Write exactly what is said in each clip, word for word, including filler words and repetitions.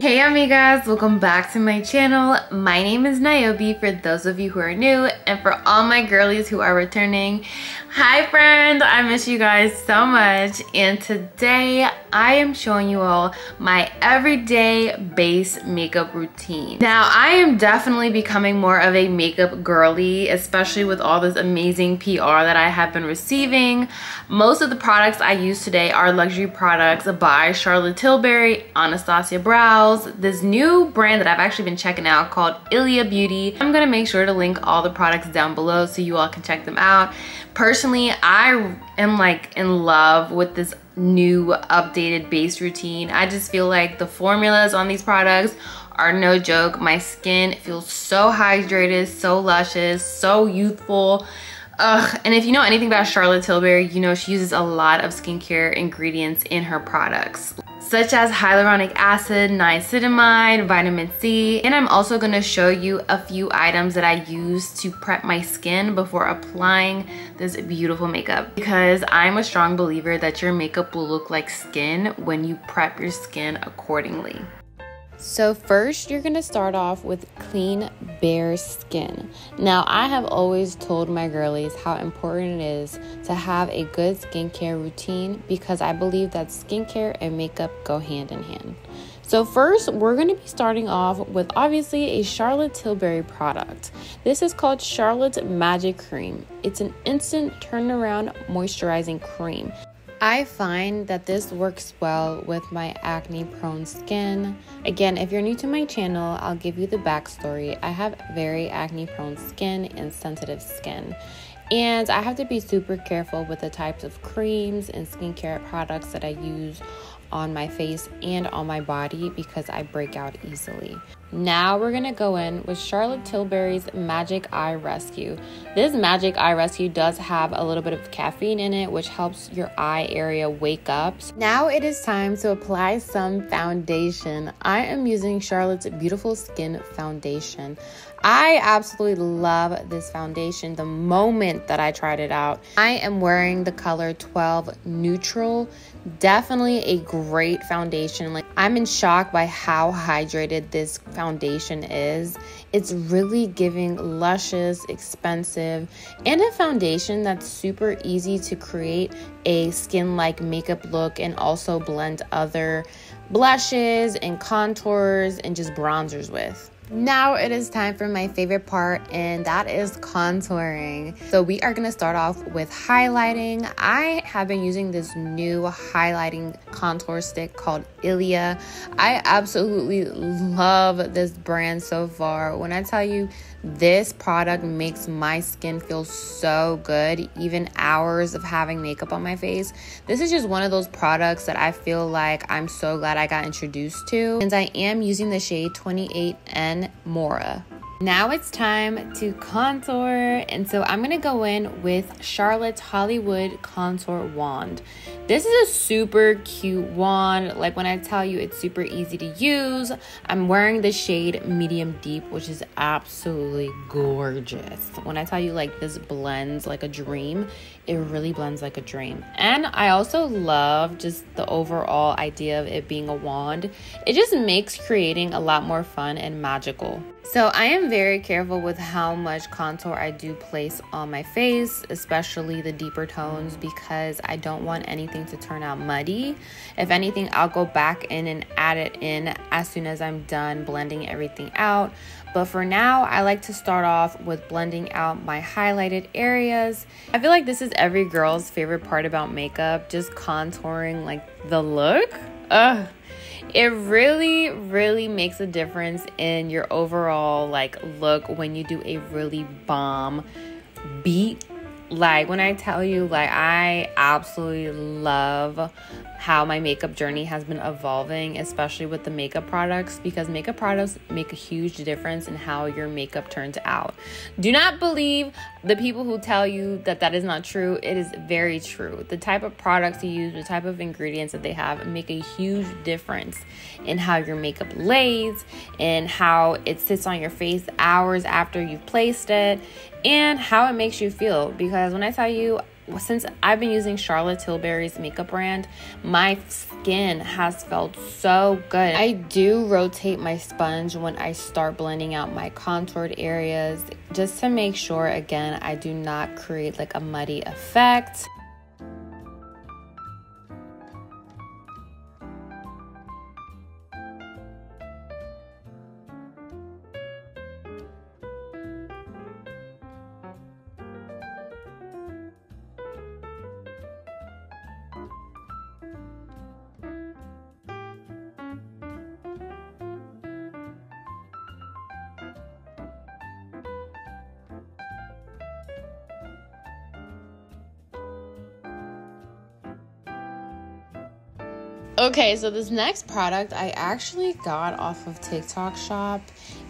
Hey amigas, welcome back to my channel. My name is Nioby for those of you who are new, and for all my girlies who are returning, hi friends, I miss you guys so much. And today I am showing you all my everyday base makeup routine. Now I am definitely becoming more of a makeup girly, especially with all this amazing P R that I have been receiving. Most of the products I use today are luxury products by Charlotte Tilbury, Anastasia Brow, this new brand that I've actually been checking out called Ilia Beauty. I'm gonna make sure to link all the products down below so you all can check them out. Personally, I am like in love with this new updated base routine. I just feel like the formulas on these products are no joke. My skin feels so hydrated, so luscious, so youthful. Ugh. And if you know anything about Charlotte Tilbury, you know she uses a lot of skincare ingredients in her products, such as hyaluronic acid, niacinamide, vitamin C. And I'm also gonna show you a few items that I use to prep my skin before applying this beautiful makeup, because I'm a strong believer that your makeup will look like skin when you prep your skin accordingly. So first, you're gonna start off with clean, bare skin. Now, I have always told my girlies how important it is to have a good skincare routine, because I believe that skincare and makeup go hand in hand. So first, we're gonna be starting off with obviously a Charlotte Tilbury product. This is called Charlotte Magic Cream. It's an instant turnaround moisturizing cream. I find that this works well with my acne-prone skin. Again, if you're new to my channel, I'll give you the backstory. I have very acne-prone skin and sensitive skin, and I have to be super careful with the types of creams and skincare products that I use on my face and on my body, because I break out easily. Now we're gonna go in with Charlotte Tilbury's Magic Eye Rescue. This Magic Eye Rescue does have a little bit of caffeine in it, which helps your eye area wake up. Now it is time to apply some foundation. I am using Charlotte's Beautiful Skin Foundation. I absolutely love this foundation the moment that I tried it out. I am wearing the color twelve Neutral. Definitely a great foundation. Like, I'm in shock by how hydrated this foundation is. It's really giving luscious, expensive, and a foundation that's super easy to create a skin-like makeup look and also blend other blushes and contours and just bronzers with. Now it is time for my favorite part, and that is contouring. So we are gonna start off with highlighting. I have been using this new highlighting contour stick called Ilia. I absolutely love this brand so far. When I tell you, this product makes my skin feel so good, even hours of having makeup on my face. This is just one of those products that I feel like I'm so glad I got introduced to, and I am using the shade twenty-eight N Mora. Now it's time to contour, and so I'm gonna go in with Charlotte's Hollywood Contour Wand. This is a super cute wand. Like, when I tell you, it's super easy to use. I'm wearing the shade Medium Deep, which is absolutely gorgeous. When I tell you, like, this blends like a dream, it really blends like a dream. And I also love just the overall idea of it being a wand. It just makes creating a lot more fun and magical. So I am very careful with how much contour I do place on my face, especially the deeper tones, because I don't want anything to turn out muddy. If anything, I'll go back in and add it in as soon as I'm done blending everything out. But for now, I like to start off with blending out my highlighted areas. I feel like this is every girl's favorite part about makeup, just contouring, like, the look. Ugh. It really, really makes a difference in your overall, like, look when you do a really bomb beat. Like, when I tell you, like, I absolutely love how my makeup journey has been evolving, especially with the makeup products, because makeup products make a huge difference in how your makeup turns out. Do not believe the people who tell you that that is not true. It is very true. The type of products you use, the type of ingredients that they have, make a huge difference in how your makeup lays and how it sits on your face hours after you've placed it, and how it makes you feel. Because when I tell you, since I've been using Charlotte Tilbury's makeup brand, my skin has felt so good. I do rotate my sponge when I start blending out my contoured areas, just to make sure, again, I do not create like a muddy effect. Okay, so this next product I actually got off of TikTok shop,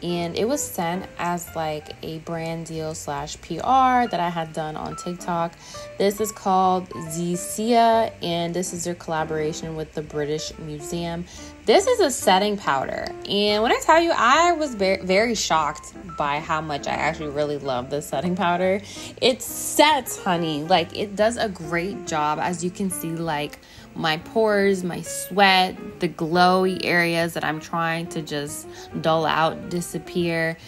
and it was sent as like a brand deal slash P R that I had done on TikTok. This is called Zeesea, and this is their collaboration with the British Museum. This is a setting powder, and when I tell you, I was very, very shocked by how much I actually really love this setting powder. It sets, honey. Like, it does a great job, as you can see, like my pores, my sweat, the glowy areas that I'm trying to just dull out disappear.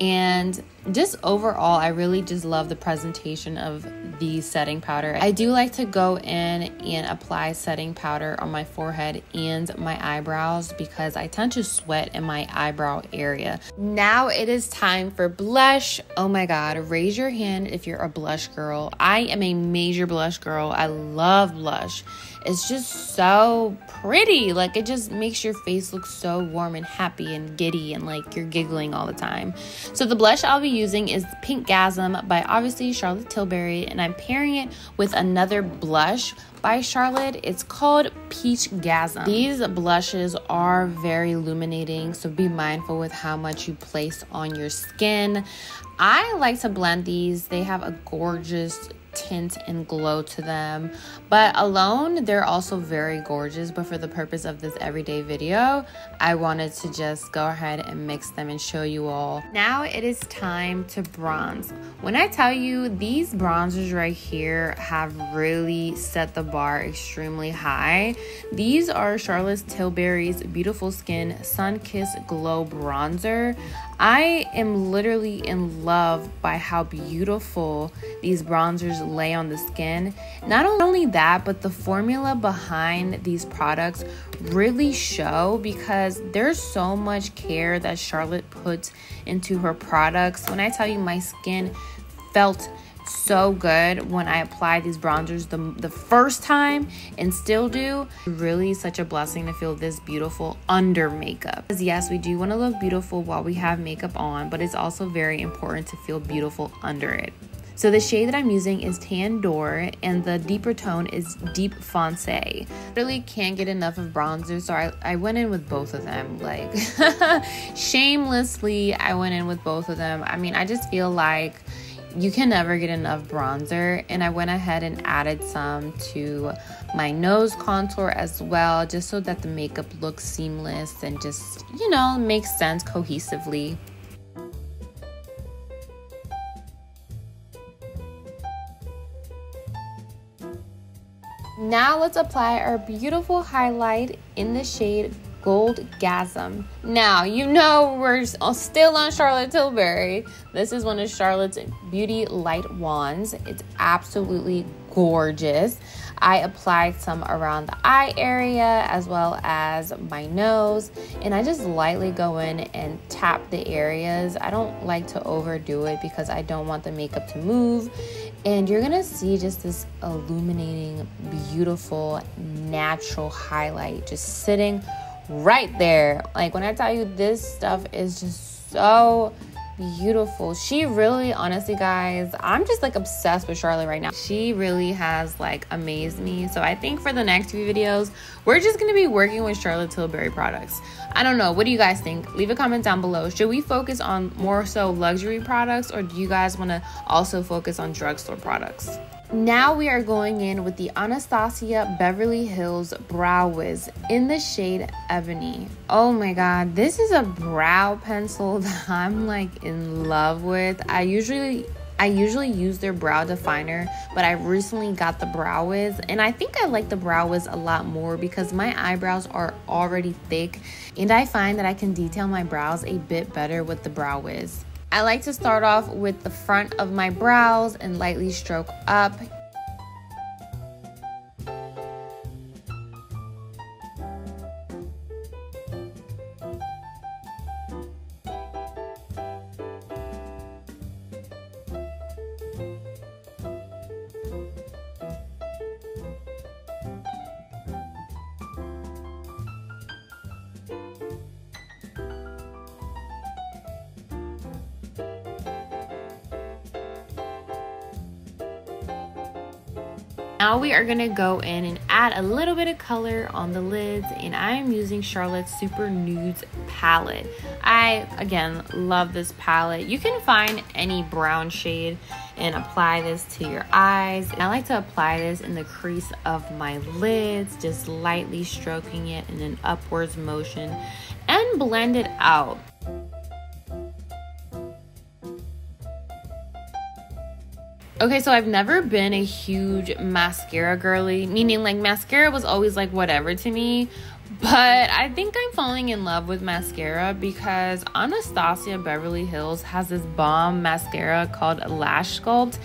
And just overall, I really just love the presentation of the setting powder. I do like to go in and apply setting powder on my forehead and my eyebrows because I tend to sweat in my eyebrow area. Now it is time for blush. Oh my God, raise your hand if you're a blush girl. I am a major blush girl. I love blush. It's just so pretty. Like, it just makes your face look so warm and happy and giddy and like you're giggling all the time. So the blush I'll be using is Pinkgasm by obviously Charlotte Tilbury, and I'm pairing it with another blush by Charlotte. It's called Peachgasm. These blushes are very illuminating, so be mindful with how much you place on your skin. I like to blend these. They have a gorgeous tint and glow to them, but alone they're also very gorgeous, but for the purpose of this everyday video, I wanted to just go ahead and mix them and show you all. Now it is time to bronze. When I tell you, these bronzers right here have really set the bar extremely high. These are Charlotte Tilbury's Beautiful Skin Sun Kiss Glow Bronzer. I am literally in love by how beautiful these bronzers lay on the skin. Not only that, but the formula behind these products really show, because there's so much care that Charlotte puts into her products. When I tell you, my skin felt so good when I applied these bronzers the, the first time, and still do. Really such a blessing to feel this beautiful under makeup, because yes, we do want to look beautiful while we have makeup on, but it's also very important to feel beautiful under it. So the shade that I'm using is Tan D'Or, and the deeper tone is Deep Foncé. Really can't get enough of bronzers, so I, I went in with both of them. Like, shamelessly, I went in with both of them. I mean, I just feel like you can never get enough bronzer, and I went ahead and added some to my nose contour as well, just so that the makeup looks seamless and just, you know, makes sense cohesively. Now let's apply our beautiful highlight in the shade Goldgasm. Now, you know we're still on Charlotte Tilbury. This is one of Charlotte's Beauty Light Wands. It's absolutely gorgeous. I applied some around the eye area as well as my nose, and I just lightly go in and tap the areas. I don't like to overdo it because I don't want the makeup to move. And you're gonna see just this illuminating, beautiful, natural highlight just sitting right there. Like, when I tell you, this stuff is just so beautiful. She really, honestly, guys, I'm just like obsessed with Charlotte right now. She really has like amazed me. So I think for the next few videos, we're just gonna be working with Charlotte Tilbury products. I don't know, what do you guys think? Leave a comment down below. Should we focus on more so luxury products, or do you guys want to also focus on drugstore products? Now we are going in with the Anastasia Beverly Hills Brow Wiz in the shade Ebony. Oh my God, this is a brow pencil that I'm like in love with. I usually I usually use their brow definer, but I recently got the Brow Wiz, and I think I like the Brow Wiz a lot more because my eyebrows are already thick, and I find that I can detail my brows a bit better with the Brow Wiz. I like to start off with the front of my brows and lightly stroke up. Now we are going to go in and add a little bit of color on the lids, and I am using Charlotte's Super Nudes palette. I, again, love this palette. You can find any brown shade and apply this to your eyes. And I like to apply this in the crease of my lids, just lightly stroking it in an upwards motion and blend it out. Okay, so I've never been a huge mascara girly, meaning like mascara was always like whatever to me, but I think I'm falling in love with mascara because Anastasia Beverly Hills has this bomb mascara called Lash Sculpt,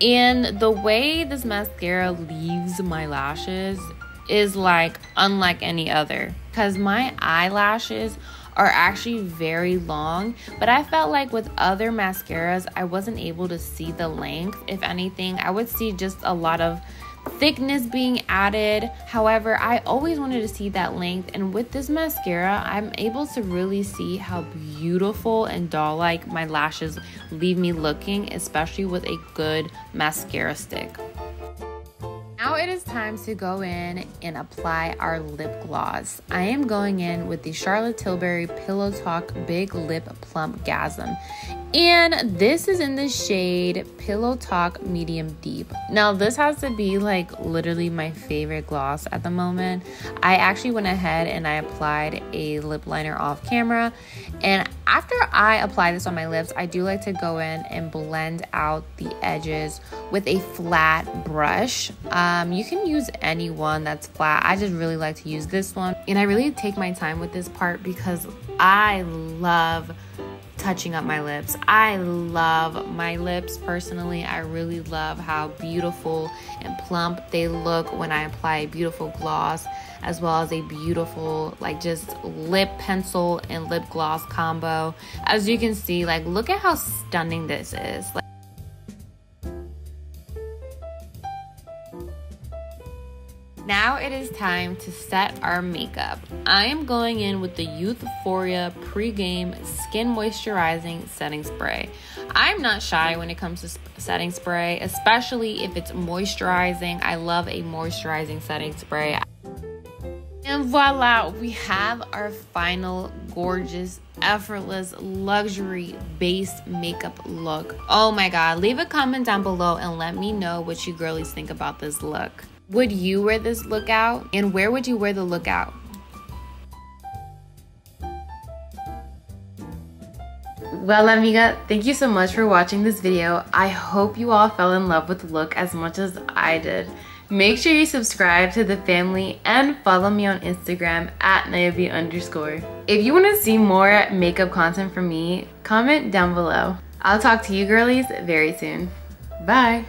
and the way this mascara leaves my lashes is like unlike any other because my eyelashes are actually very long, but I felt like with other mascaras I wasn't able to see the length. If anything, I would see just a lot of thickness being added. However, I always wanted to see that length, and with this mascara I'm able to really see how beautiful and doll-like my lashes leave me looking, especially with a good mascara stick. Now it is time to go in and apply our lip gloss. I am going in with the Charlotte Tilbury Pillow Talk Big Lip Plumpgasm. And this is in the shade Pillow Talk Medium Deep. Now this has to be like literally my favorite gloss at the moment. I actually went ahead and I applied a lip liner off camera. And after I apply this on my lips, I do like to go in and blend out the edges with a flat brush. Um, Um, you can use any one that's flat. I just really like to use this one, and I really take my time with this part because I love touching up my lips. I love my lips personally. I really love how beautiful and plump they look when I apply a beautiful gloss, as well as a beautiful like just lip pencil and lip gloss combo. As you can see, like look at how stunning this is. Like, now it is time to set our makeup. I am going in with the Youthforia Pre-Game Skin Moisturizing Setting Spray. I'm not shy when it comes to setting spray, especially if it's moisturizing. I love a moisturizing setting spray. And voila, we have our final gorgeous, effortless, luxury based makeup look. Oh my God, leave a comment down below and let me know what you girlies think about this look. Would you wear this look out? And where would you wear the look out? Well, amiga, thank you so much for watching this video. I hope you all fell in love with the look as much as I did. Make sure you subscribe to the family and follow me on Instagram at Nioby underscore. If you want to see more makeup content from me, comment down below. I'll talk to you girlies very soon. Bye.